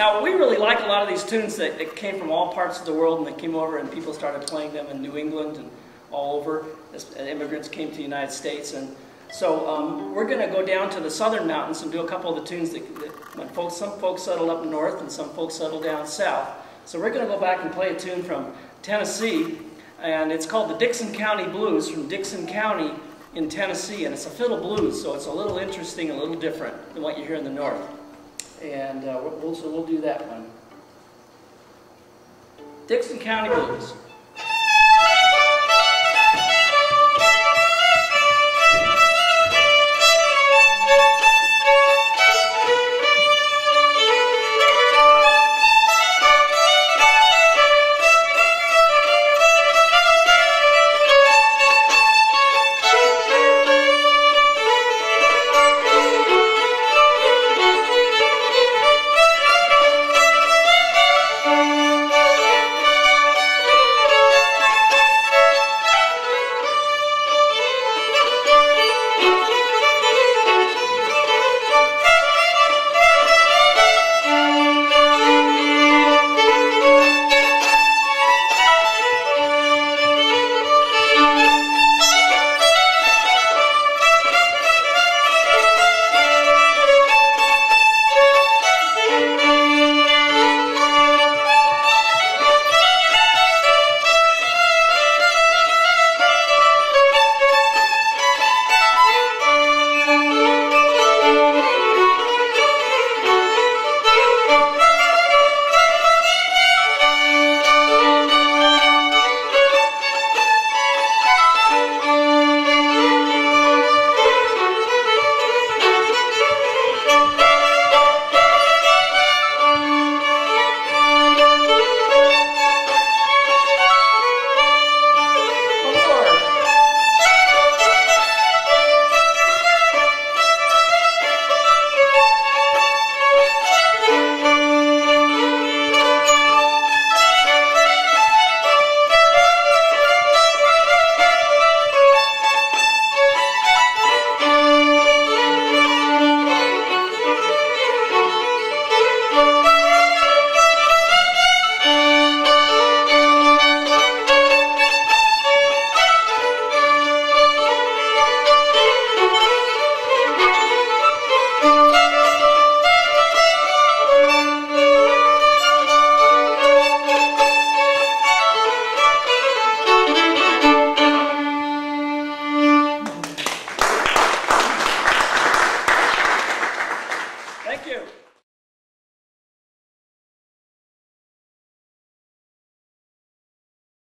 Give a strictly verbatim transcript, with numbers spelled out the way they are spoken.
Now, we really like a lot of these tunes that, that came from all parts of the world, and they came over and people started playing them in New England and all over as immigrants came to the United States. And so um, we're going to go down to the southern mountains and do a couple of the tunes that, that when folks, some folks settled up north and some folks settled down south. So we're going to go back and play a tune from Tennessee, and it's called the Dickson County Blues from Dickson County in Tennessee, and it's a fiddle blues, so it's a little interesting, a little different than what you hear in the north. And uh, we'll, so we'll do that one. Dickson County Blues.